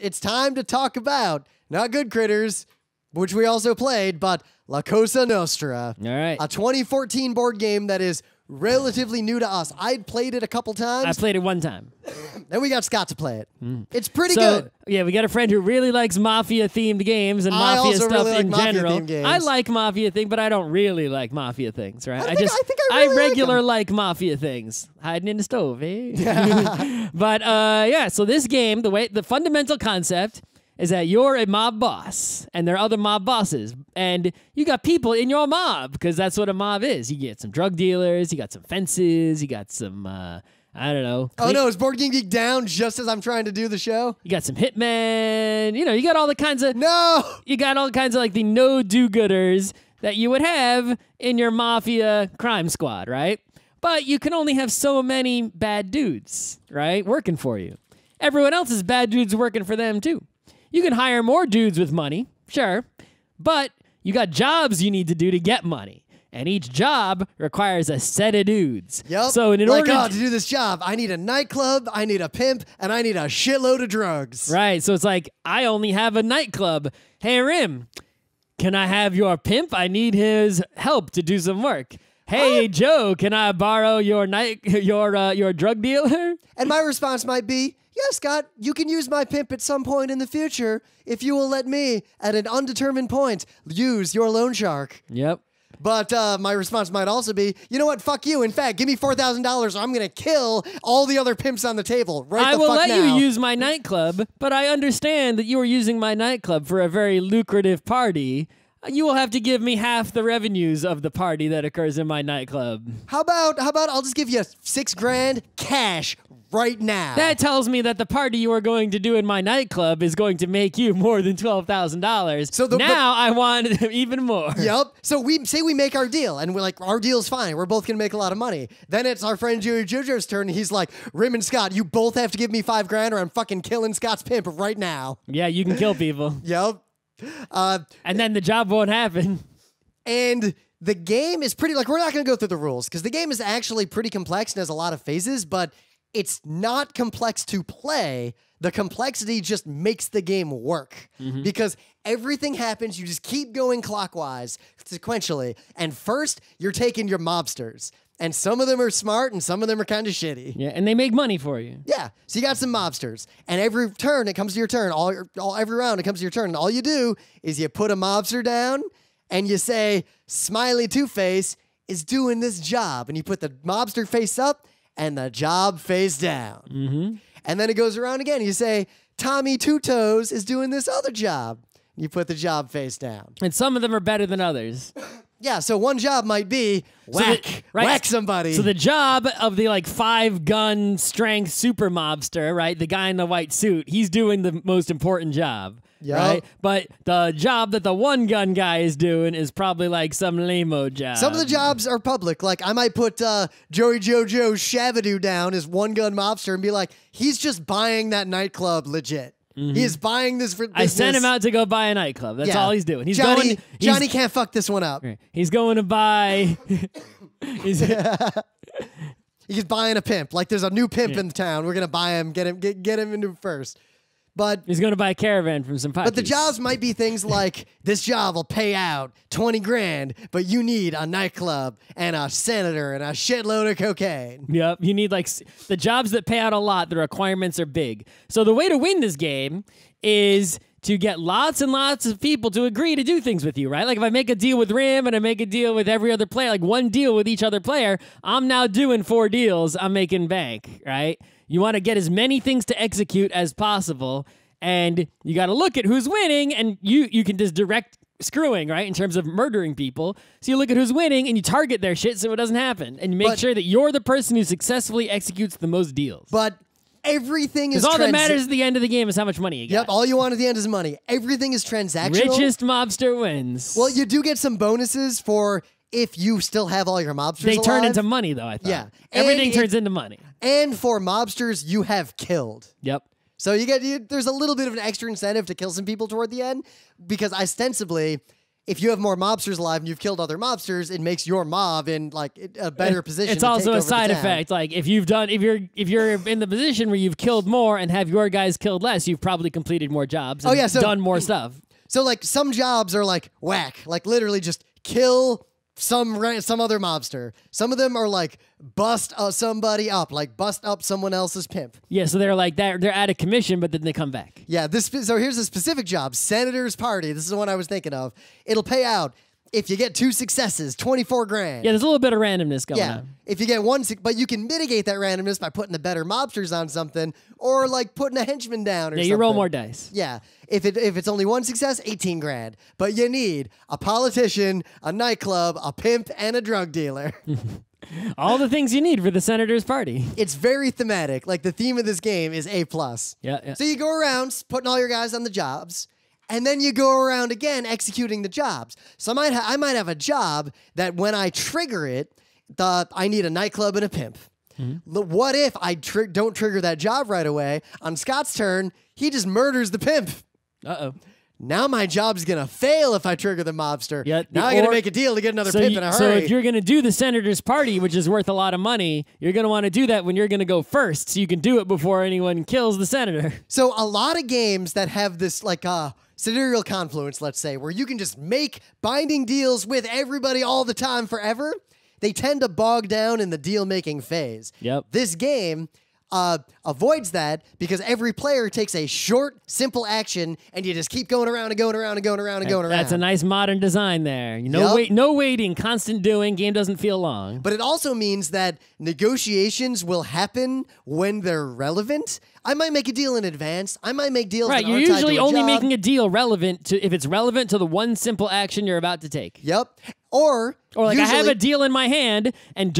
It's time to talk about, not Good Critters, which we also played, but La Cosa Nostra. All right. A 2014 board game that is relatively new to us. I'd played it a couple times. I played it one time. Then we got Scott to play it. Mm. It's pretty good. Yeah, we got a friend who really likes Mafia-themed games and Mafia stuff really like in general. I like Mafia things, but I don't really like Mafia things, right? I think I really like Mafia things. Hiding in the stove, eh? But, yeah, so this game, the fundamental concept is that you're a mob boss, and there are other mob bosses, and you got people in your mob, because that's what a mob is. You get some drug dealers, you got some fences, you got some, I don't know. Oh no, is Board Game Geek down just as I'm trying to do the show? You got some hitmen, you know, you got all the kinds of... No! You got all kinds of, like, the no-do-gooders that you would have in your mafia crime squad, right? But you can only have so many bad dudes, right, working for you. Everyone else is bad dudes working for them, too. You can hire more dudes with money, sure, but you got jobs you need to do to get money. And each job requires a set of dudes. Yep. So in order to do this job, I need a nightclub, I need a pimp, and I need a shitload of drugs. Right. So it's like, I only have a nightclub. Hey, Rym, can I have your pimp? I need his help to do some work. Hey, Joe, can I borrow your drug dealer? And my response might be, yes, Scott, you can use my pimp at some point in the future if you will let me, at an undetermined point, use your loan shark. Yep. But my response might also be, you know what, fuck you. In fact, give me $4,000 or I'm going to kill all the other pimps on the table right now. I will let you use my nightclub, but I understand that you are using my nightclub for a very lucrative party. You will have to give me half the revenues of the party that occurs in my nightclub. How about I'll just give you $6,000 cash right now. That tells me that the party you are going to do in my nightclub is going to make you more than $12,000. So now I want even more. Yep. So we say we make our deal, and we're like, our deal's fine. We're both gonna make a lot of money. Then it's our friend Jojo's turn, and he's like, Rym and Scott, you both have to give me $5,000, or I'm fucking killing Scott's pimp right now. Yeah, you can kill people. Yep. And then the job won't happen. And the game is pretty, like, we're not gonna go through the rules because the game is actually pretty complex and has a lot of phases, but it's not complex to play. The complexity just makes the game work because everything happens. You just keep going clockwise, sequentially. And first, you're taking your mobsters. And some of them are smart and some of them are kind of shitty. Yeah, and they make money for you. Yeah, so you got some mobsters. And every turn, it comes to your turn. Every round, it comes to your turn. And all you do is you put a mobster down and you say, Smiley Two-Face is doing this job. And you put the mobster face up and the job face down. And then it goes around again. You say, Tommy Two Toes is doing this other job. You put the job face down. And some of them are better than others. Yeah, so one job might be whack somebody. So the job of the, like, 5-gun strength super mobster, right, the guy in the white suit, he's doing the most important job. Yep. Right? But the job that the 1-gun guy is doing is probably like some lame-o job. Some of the jobs are public. Like, I might put Joey Jojo Shavadoo down as 1-gun mobster and be like, he's just buying that nightclub legit. He is buying this for business. I sent him out to go buy a nightclub. That's all he's doing. Johnny can't fuck this one up. Right. He's going to buy... He's buying a pimp. Like, there's a new pimp in the town. We're going to buy him, get him into first. But he's going to buy a caravan from some... But the jobs might be things like, this job will pay out $20,000, but you need a nightclub and a senator and a shitload of cocaine. Yep, you need, like, the jobs that pay out a lot, the requirements are big. So the way to win this game is to get lots and lots of people to agree to do things with you, right? Like, if I make a deal with Rym and I make a deal with every other player, like one deal with each other player, I'm now doing 4 deals, I'm making bank, right? You want to get as many things to execute as possible, and you got to look at who's winning, and you can just direct screwing, right, in terms of murdering people. So you look at who's winning, and you target their shit so it doesn't happen, and you make sure that you're the person who successfully executes the most deals. But everything is... Because all that matters at the end of the game is how much money you get. Yep, all you want at the end is money. Everything is transactional. Richest mobster wins. Well, you do get some bonuses for... if you still have all your mobsters alive. They turn into money, though, I thought. Yeah. Everything turns into money. And for mobsters, you have killed. Yep. So you get there's a little bit of an extra incentive to kill some people toward the end, because ostensibly, if you have more mobsters alive and you've killed other mobsters, it makes your mob in like a better position. It's also a side effect. Like if you've done, if you're in the position where you've killed more and have your guys killed less, you've probably completed more jobs. And done more stuff. So like some jobs are like whack, like literally just kill some other mobster. Some of them are like bust somebody up, like bust up someone else's pimp. Yeah, so they're like that. They're out of commission, but then they come back. Yeah, so here's a specific job, Senator's Party. This is the one I was thinking of. It'll pay out if you get 2 successes, 24 grand. Yeah, there's a little bit of randomness going on. If you get 1, but you can mitigate that randomness by putting the better mobsters on something, or like putting a henchman down or something. Yeah, you roll more dice. Yeah. If it's only 1 success, 18 grand. But you need a politician, a nightclub, a pimp, and a drug dealer. All the things you need for the Senator's Party. It's very thematic. Like the theme of this game is A+. Yeah. So you go around putting all your guys on the jobs, and then you go around again executing the jobs. So I might have a job that when I trigger it, I need a nightclub and a pimp. Mm-hmm. What if I don't trigger that job right away? On Scott's turn, he just murders the pimp. Uh-oh. Now my job's going to fail if I trigger the mobster. Yeah, now I got to make a deal to get another pimp in a hurry. So if you're going to do the Senator's Party, which is worth a lot of money, you're going to want to do that when you're going to go first, so you can do it before anyone kills the senator. So a lot of games that have this like Sidereal Confluence, let's say, where you can just make binding deals with everybody all the time forever, they tend to bog down in the deal-making phase. Yep. This game avoids that because every player takes a short, simple action, and you just keep going around and going around and going around and going around. That's a nice modern design there. No waiting, constant doing. Game doesn't feel long. But it also means that negotiations will happen when they're relevant. I might make a deal in advance. I might make deals. Right, you're usually only making a deal relevant to if it's relevant to the one simple action you're about to take. Yep. Or like usually, I have a deal in my hand, and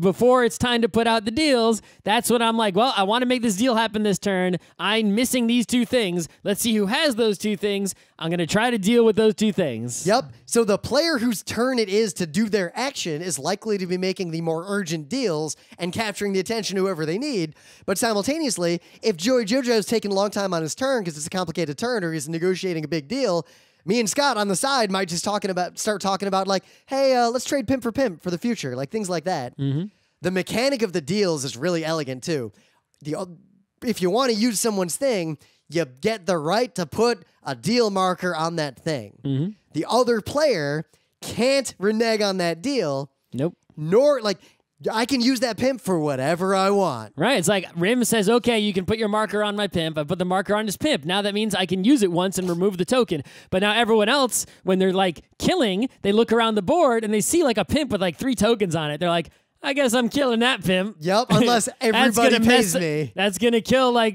before it's time to put out the deals, that's when I'm like, well, I want to make this deal happen this turn. I'm missing these 2 things. Let's see who has those 2 things. I'm going to try to deal with those 2 things. Yep. So the player whose turn it is to do their action is likely to be making the more urgent deals and capturing the attention of whoever they need. But simultaneously, if Joey Jojo's taking a long time on his turn because it's a complicated turn or he's negotiating a big deal, me and Scott on the side might just start talking about like, hey, let's trade pimp for pimp for the future, like things like that. Mm-hmm. The mechanic of the deals is really elegant too. If you want to use someone's thing, you get the right to put a deal marker on that thing. Mm-hmm. The other player can't renege on that deal. Nope. Nor like, I can use that pimp for whatever I want. Right. It's like Rym says, okay, you can put your marker on my pimp. I put the marker on his pimp. Now that means I can use it once and remove the token. But now everyone else, when they're like killing, they look around the board and they see like a pimp with like 3 tokens on it. They're like, I guess I'm killing that pimp. Yep, unless everybody pays me. That's gonna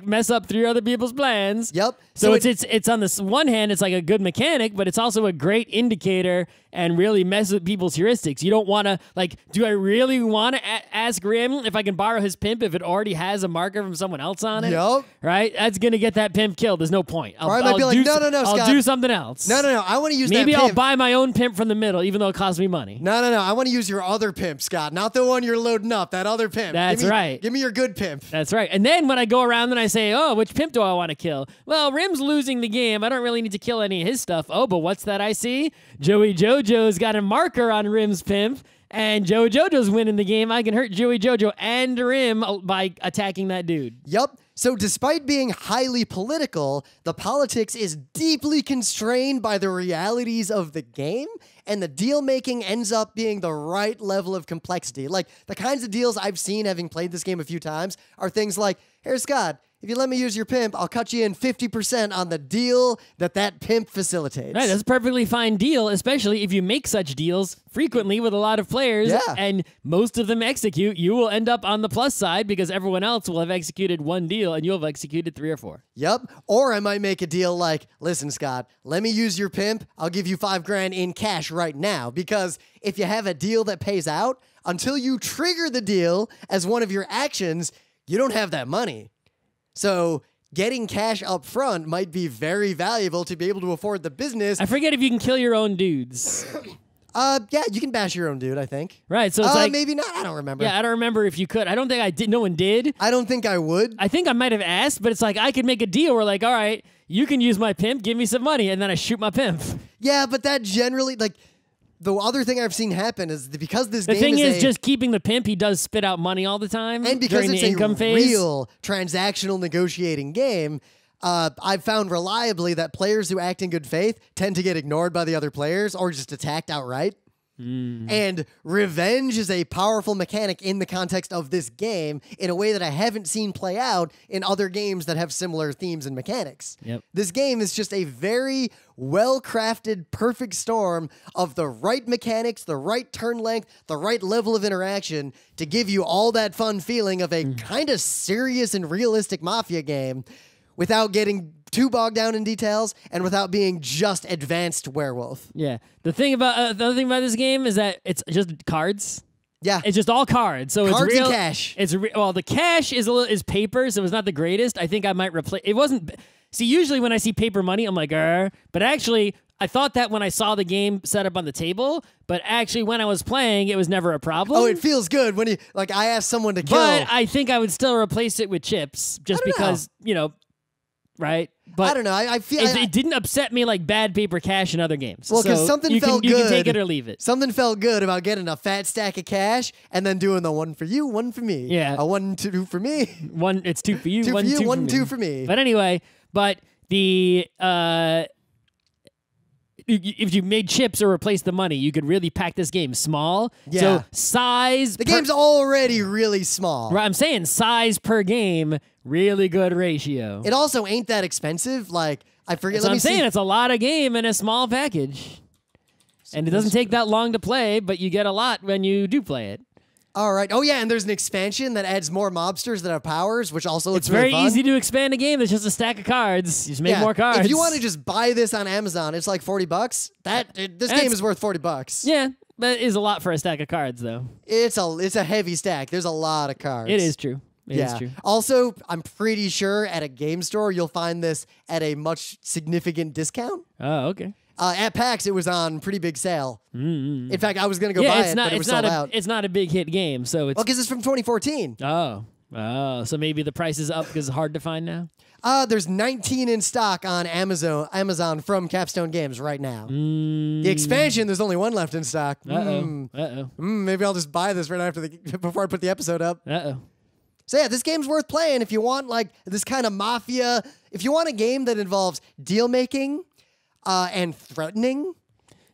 mess up 3 other people's plans. Yep. So it's on this one hand, it's like a good mechanic, but it's also a great indicator and really messes with people's heuristics. You don't want to like, do I really want to ask Rym if I can borrow his pimp if it already has a marker from someone else on it? Yep. Right. That's gonna get that pimp killed. There's no point. I'll be like, no, Scott. I'll do something else. No. I want to use that pimp. Maybe I'll buy my own pimp from the middle, even though it costs me money. No. I want to use your other pimp, Scott, not the one you're loading up, that other pimp. That's right. Give me your good pimp. That's right. And then when I go around and I say, oh, which pimp do I want to kill? Well, Rym's losing the game. I don't really need to kill any of his stuff. Oh, but what's that I see? Joey Jojo's got a marker on Rym's pimp, and Joey Jojo's winning the game. I can hurt Joey Jojo and Rym by attacking that dude. Yep. So despite being highly political, the politics is deeply constrained by the realities of the game, and the deal-making ends up being the right level of complexity. Like, the kinds of deals I've seen having played this game a few times are things like, hey, Scott, if you let me use your pimp, I'll cut you in 50% on the deal that pimp facilitates. Right, that's a perfectly fine deal, especially if you make such deals frequently with a lot of players, and most of them execute. You will end up on the plus side because everyone else will have executed 1 deal, and you'll have executed 3 or 4. Yep, or I might make a deal like, listen, Scott, let me use your pimp. I'll give you 5 grand in cash right now, because if you have a deal that pays out, until you trigger the deal as one of your actions, you don't have that money. So getting cash up front might be very valuable to be able to afford the business. I forget if you can kill your own dudes. Yeah, you can bash your own dude, I think. Right, so it's like... maybe not, I don't remember. Yeah, I don't remember if you could. I don't think I did. No one did. I don't think I would. I think I might have asked, but it's like, I could make a deal where like, all right, you can use my pimp, give me some money, and then I shoot my pimp. Yeah, but that generally, like, the other thing I've seen happen is that because this game is just keeping the pimp, he does spit out money all the time. And because it's a real transactional negotiating game, I've found reliably that players who act in good faith tend to get ignored by the other players or just attacked outright. Mm. And revenge is a powerful mechanic in the context of this game in a way that I haven't seen play out in other games that have similar themes and mechanics. Yep. This game is just a very well-crafted, perfect storm of the right mechanics, the right turn length, the right level of interaction to give you all that fun feeling of a kind of serious and realistic mafia game without getting too bogged down in details and without being just advanced werewolf. Yeah. The thing about the other thing about this game is that it's just cards. Yeah. It's just all cards. So cards, it's real, and cash. It's well, the cash is a little paper, so it's not the greatest. I think I might replace. It wasn't. See, usually when I see paper money, I'm like, grr. But actually, I thought that when I saw the game set up on the table, but actually when I was playing, it was never a problem. Oh, it feels good when you like. I asked someone to kill. But I think I would still replace it with chips, just because you know. Right, but I don't know. I feel it didn't upset me like bad paper cash in other games. Well, because so something felt good. You can take it or leave it. Something felt good about getting a fat stack of cash and then doing the one for you, one for me. Yeah, a 1 2 for me. One, it's two for you. Two one, for you, two one, for 2 for me. But anyway, but the if you made chips or replaced the money, you could really pack this game small. Yeah, so size. The game's already really small. Right, I'm saying size per game. Really good ratio. It also ain't that expensive. Like, I forget. Let me see. I'm saying it's a lot of game in a small package. And it doesn't take that long to play, but you get a lot when you do play it. All right. Oh, yeah, and there's an expansion that adds more mobsters that have powers, which also looks very fun. It's very easy to expand a game. That's just a stack of cards. You just make more cards. If you want to just buy this on Amazon, it's like 40 bucks. This game is worth 40 bucks. Yeah, that is a lot for a stack of cards, though. It's a heavy stack. There's a lot of cards. It is true. Yeah. Also, I'm pretty sure at a game store you'll find this at a much significant discount. Oh, okay. At PAX, it was on pretty big sale. In fact, I was gonna go buy it, but it was sold out. It's not a big hit game, so it's because it's from 2014. Oh, so maybe the price is up because it's hard to find now. There's 19 in stock on Amazon from Capstone Games right now. The expansion, there's only 1 left in stock. Maybe I'll just buy this right after before I put the episode up. So yeah, this game's worth playing if you want like this kind of mafia. If you want a game that involves deal making and threatening,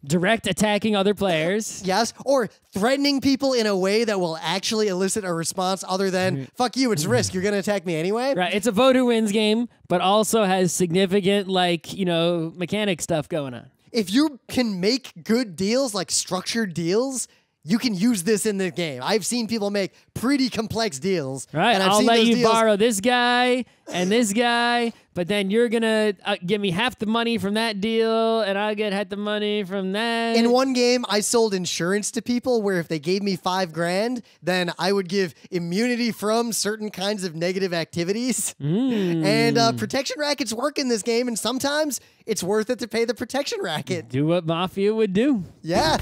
direct attacking other players, yes, or threatening people in a way that will actually elicit a response other than "fuck you, it's risk, you're gonna attack me anyway." Right, it's a vote who wins game, but also has significant like mechanic stuff going on. If you can make good deals, like structured deals. You can use this in the game. I've seen people make pretty complex deals. Right, and I'll let you borrow this guy and this guy, but then you're going to give me half the money from that deal, and I'll get half the money from that. In one game, I sold insurance to people where if they gave me $5 grand, then I would give immunity from certain kinds of negative activities. And protection rackets work in this game, and sometimes it's worth it to pay the protection racket. Do what Mafia would do. Yeah.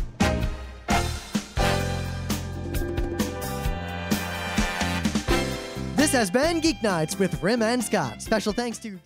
This has been Geek Nights with Rym and Scott. Special thanks to...